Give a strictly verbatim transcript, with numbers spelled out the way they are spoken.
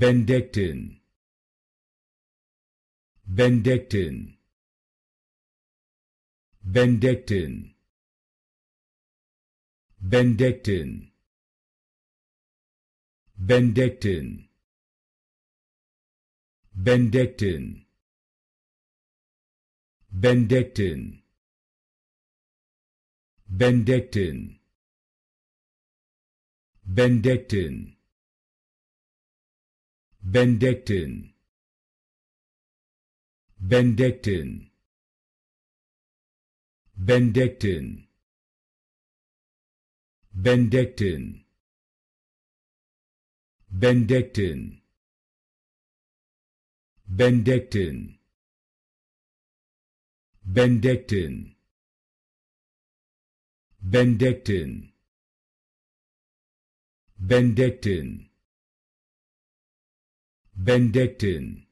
Bendectin. Bendectin. Bendectin. Bendectin. Bendectin. Bendectin. Bendectin. Bendectin. Bendectin. Bendectin. Bendectin. Bendectin. Bendectin. Bendectin. Bendectin. Bendectin. Bendectin. Bendectin. Bendectin.